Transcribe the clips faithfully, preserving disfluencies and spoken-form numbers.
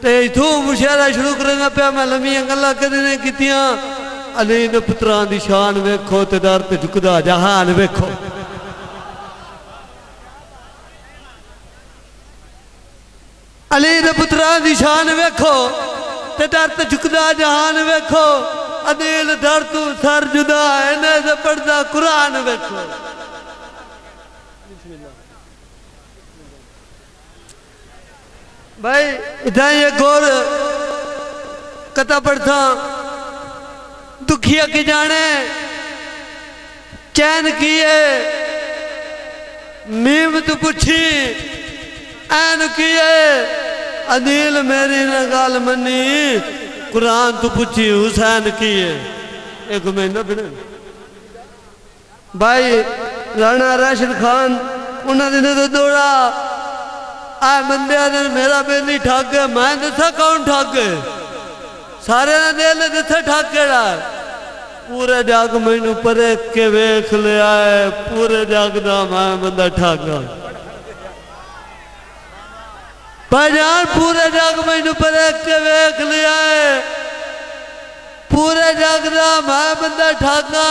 ते इतों मुशायरा शुरू करना पाया। मैं लम्बियां गल्लां कदे ने कीतियां। अली ने पुत्रां दी शान वेखो ते दर ते झुकदा जहान वेखो। अली ने पुत्रां दी शान वेखो ते दर ते झुकदा जहान वेखो। अदील दर तू सर जुदा इन्हें ते पढ़दा कुरान वेखो। भाई इधर ये गौर कथा पढ़ता दुखिया की जाने चैन किए मीम तो पूछी ऐन किए। अदील मेरी न गाल मनी कुरान तो पूछी हुसैन किए। एक महीना फिर भाई राणा राशिद खान उन्होंने तो दौड़ा आ बंदे ने मेरा बेली ठग। मैं दसा कौन ठग सारे ने दिल दसा ठगड़ा। पूरे जग मैनू परे के वेख लिया है। पूरे जग का मैं बंदा ठग। पहचान पूरे जग मैनू परे के वेख लिया है। पूरे जग का मैं बंदा ठगा।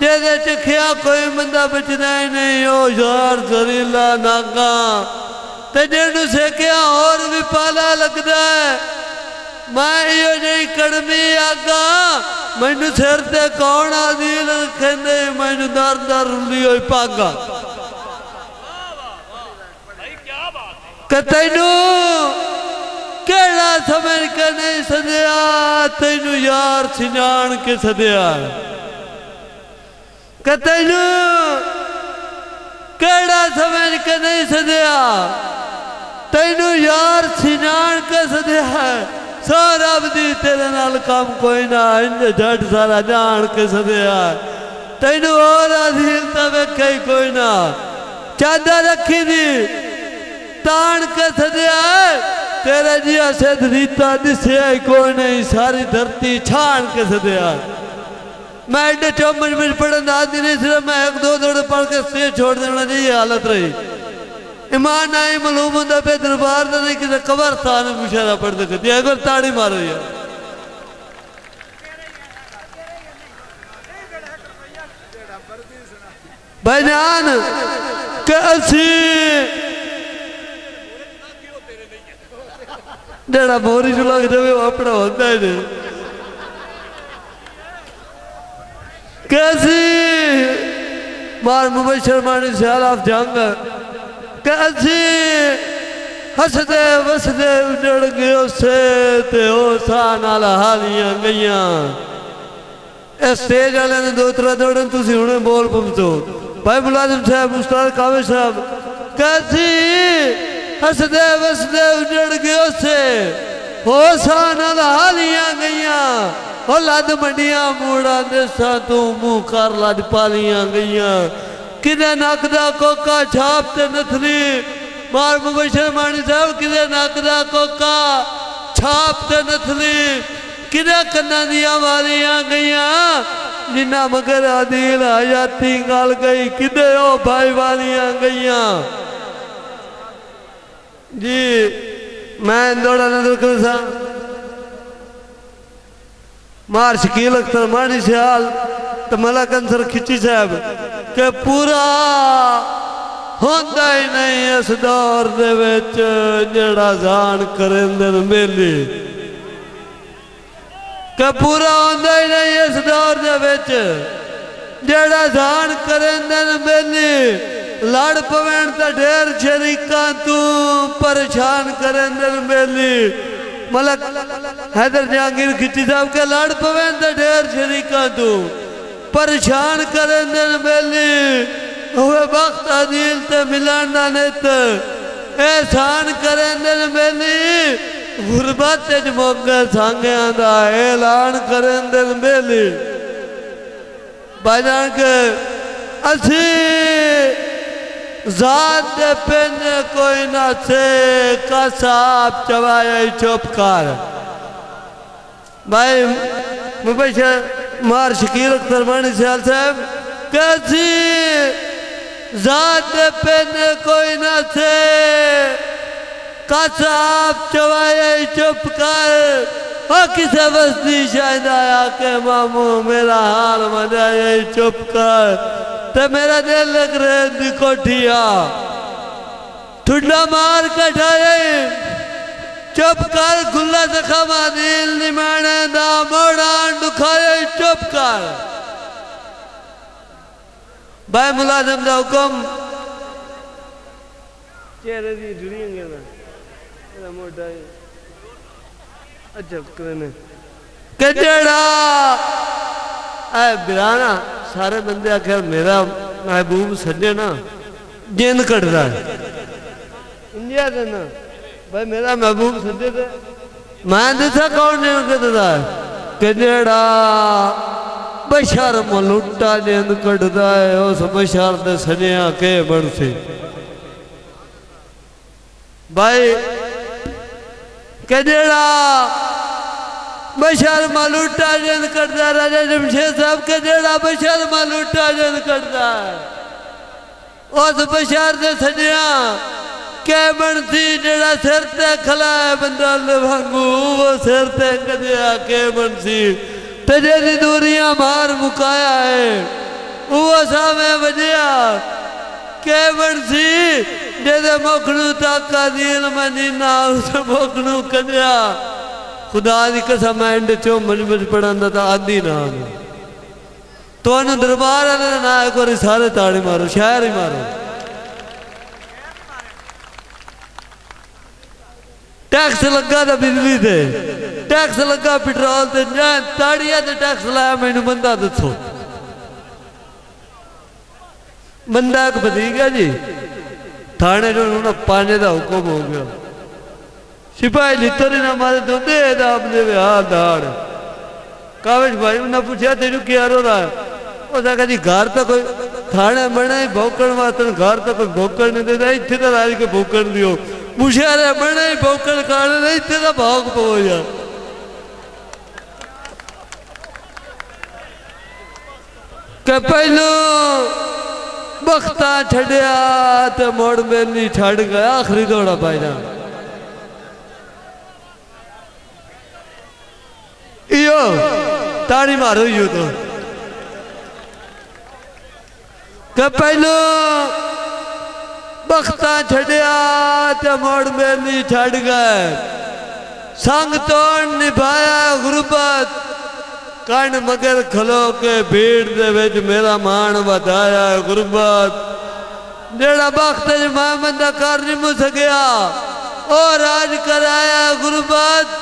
जेदे चखिया कोई बंदा बचना ही नहीं। हो यार जरीला नागा ते जेनू सेकिया और भी पाला लगता है। मैं यो नहीं कड़मी आगा मैनू सिर ते कौन आदिल कहते मैनू दर दर रुली हो पागा। तेनू केड़ा समझ के नहीं सदया। तेनू यार सिजान के सदया। तेनू केड़ा समझ के नहीं सदया। तेनू यार सिनान के सदया। सारा अवधि तेरे नाल काम कोई ना। इन जट सारा जान के सदया। तेनू और अधीनता वेखे कोई ना। चादर रखी दी तान के सदया। तेरे जिया सिद्ध रीता दिसया कोई नहीं। सारी धरती छान के सदया। मैं एडे चौमच में पढ़न आदि नहीं। सिर्फ मैं एक दो दौड़ पढ़ के स्टेज छोड़ देना चाहिए हालत रही। ईमान आई मालूम होता पे दरबार का नहीं किसी कब्रस्तान में मुशायरा पढ़ सकती है। एक बार ताड़ी मारो यार। भाई जान कैसी जरा बोरी चुला जाए अपना होता है। कैसी मार मुबई शर्मा ने सियाल आप जंग। कैसी हसदे वसदे उजड़ गयो से ते ओ सानाल हालियां गईया। स्टेज वाले ने दो त्रा दौड़न तुम हूने बोल पहुंचो। भाई मुलाजिम साहब मुस्ताद कावे साहब कैसी हसदे वसदे उजड़ गयो से ओ सानाल हालियां गईया। और लद मंडिया मूड़ा देसा तू मुँह कर लद पालिया गई। कि नकदा कोका छाप ते नथली। मार मुबशर मानी साहब कि नकदा कोका छाप ते नथली। कि कन्ना दिया वालिया गई। जिन्ना मगर आदिल हयाती गल गई। कि भाई वालिया गई जी। मैं दौड़ा नजर कर सा मार शकील अख्तर मानी सियाल तो मला कंसर खिची साहब के पूरा होता ही नहीं इस दौर दे विच जड़ा जान करेंदन मेले। के पूरा होता ही नहीं इस दौर दे विच जड़ा जान करेंदन मेले। लड़ पवेन तो ढेर शरीका तू परेशान करेंदन मेले। मलक हैदर जहांगीर खिची साहब के लड़ पवे तो ढेर शरीका तू परेशान करें दिन मेली। हुए वक्त अदील ते मिलन नित एहसान करें दिन मेली। गुरबत मौके सांगिया का ऐलान करें दिन मेली। भाईजान के असी जात पिंड कोई ना से कसाब चवाया चुप कर। भाई मुबशर मार शकील अख्तर मानी सियाल साहब कैसी जात पिंड कोई ना से कसाब चवाए चुप कर किसे बस्ती शायदा आके मामू मेरा हाल मनाए चुप कर ते मेरा दिल लग रहे दिकोठिया ठुडा मार कटाए चुप कर खुला जखमा दिल निमाने दा मोड़ा दुखाए चुप कर भाई मुलाजिम दा हुक्म चेहरे दी जुड़िएंगे ना मेरा मोटा अजब करने कचड़ा ऐ बिराना सारे बंदे आखिर मेरा महबूब सजे ना गेंद कटदा इंडिया दे ना भाई मेरा महबूब सजे ते मैं दिसा कौन गेंद कटदा कचड़ा बशर मलूटा गेंद कटदा है उस बशर दे सजे आके बनसी भाई कजड़ा बशर मालूटा जन करता राजा जमशेद साहब कजड़ा बशर मालूटा जन करता उस बशर से सजिया कै बनसी जरा सिर ते खला है बंदा लवांगू वो सिर ते कजड़ा कै बनसी ते जेदी दूरियां मार मुकाया है वो सामे वजिया कै बनसी जेदे मोखनू ताका दिल मदीना उस मोखनू कजरा खुदा की कसम एंड चो मजबूज पढ़ा तो आदि नाम तुहानू दरबार ना एक बार सारे ताड़ी मारो शहर ही मारो टैक्स लगा तो बिजली से टैक्स लगा पेट्रोल से ताड़िया से टैक्स लाया मैनू बंदा दसो बंदा एक बदीक है जी थाने जो उन्होंने पाने का हुक्म हो गया सिपाही लितर ही ना मारे तो दे अपने हाथ दाड़ कावश भाई उन्हें पूछा तेरू क्या रो रहा है उसने कहा जी घर तो कोई थाने बने ही भौकड़ वास्तव घर तो कोई भौकड़ नहीं देता इतने तो राज के भौकड़ दियो पूछा रहे बने ही भौकड़ काटने इतने तो भौक पो जा पहलू बख्ता छड़िया ते मोड़ मेली छड़ गया आखिरी दौड़ा पाई ना इयो ताड़ी मारो यू तो पहलू बख्ता छड़िया ते मोड़ मेली छड़ गए संग तोड़ निभाया गुरबत कण मगर खलो के भीड़ दे विच मेरा मान वधाया गुरबत जेड़ा वक्त मामन दा कर नहीं मुस गया और राज कराया गुरबत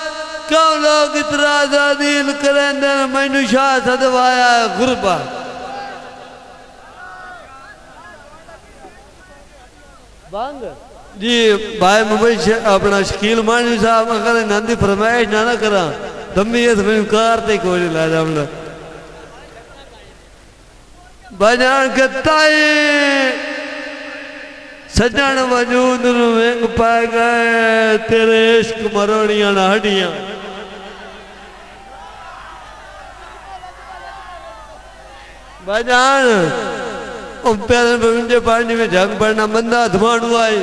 क्यों लोग इतराज आदिल करेंदे मैनू शाह सदवाया गुरबत बंग जी भाई मुंबई अपना शकील मानवी साहब अगर नंदी फरमाइश ना ना करा दम्मी इस कार ते कोई ला जाऊंगा बजान गताए सजन वजूद नू वेंग पाए गए तेरे इश्क मरोड़ियां ना हड्डियां बजान पैदल पानी में जंग पड़ना बंदा धमाड़ू आई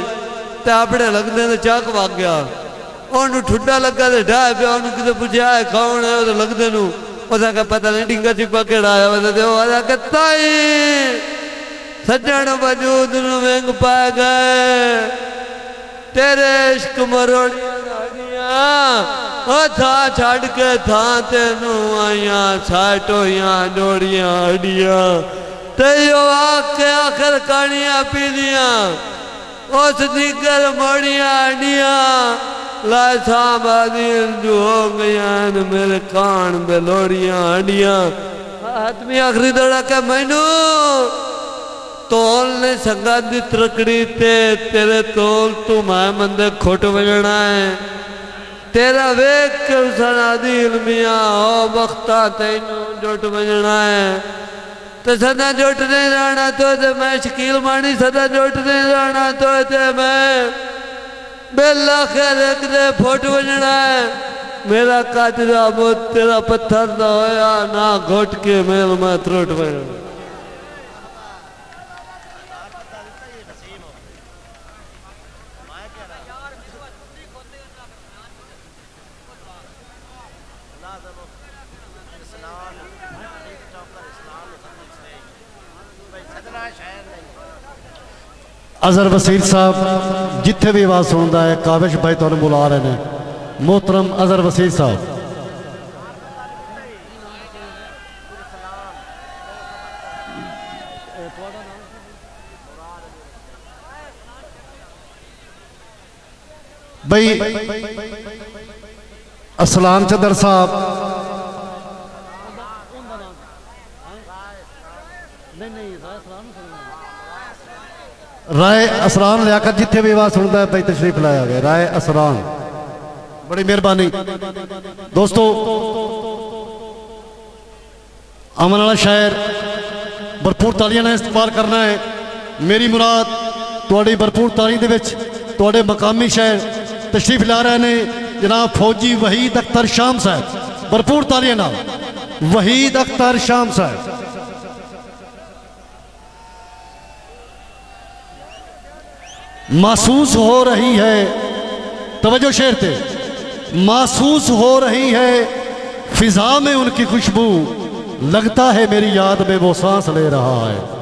ते अपने लगते तो चाक वाग गया उन्होंने ठुडा लगा तो डाह पाया कितने पूछा है कौन है तो लगते उसका पता नहीं डिंगा चिपा केड़ा आया सजन वजूद नू वेंग पाए गए तेरे इश्क मरोड़ियां था छड़ के था तेनू आईया साटोया जोड़िया हड्डियां तेयो आके आखिर कानिया पी दिया उस निगर मोड़िया हड्डियां जो हो गया मेरे कान बेलोड़िया हड्डियां आदमी आखिरी दौड़ा के मैनू तोल ने संगा दी तरकड़ी ते तेरे तोल तू मैं मंदे खोट बजना है तेरा वेख के उसना दिल मिया हो बख्ता तेनू जुट बजना है तो सदा जुट नहीं रहना तो मैं शकील मानी सदा जुट नहीं रहना तो मैं बेला खैर एक दे फोट बजना है मेरा काजरा मुत तेरा पत्थर ना होया ना घोट के मेल मैं त्रोट बना brother of Islam, leader of Islam by Sadra Shahar Nahi। Azhar Wasir साहब जिथे भी आवाज़ सुनता है काविश भाई तुहानू बुला रहे हैं। मोहतरम अज़र वसीर साहब भाई असलाम चदर साहब राय असरान लियाकत जिथे भी आवाज़ सुनता है भाई तशरीफ लाया गया। राय असरान बड़ी मेहरबानी। दोस्तों अमन वाला शायर भरपूर तालियां ने इस्तेमाल करना है। मेरी मुराद थोड़ी भरपूर ताली दे विच थोड़े मकामी शायर तशरीफ ला रहे हैं। जनाब फौजी वहीद अख्तर शाम साहब भरपूर तालियां नाम। वहीद अख्तर शाम साहब महसूस हो रही है, तवज्जो शेर थे, महसूस हो रही है फिजा में उनकी खुशबू, लगता है मेरी याद में वो सांस ले रहा है।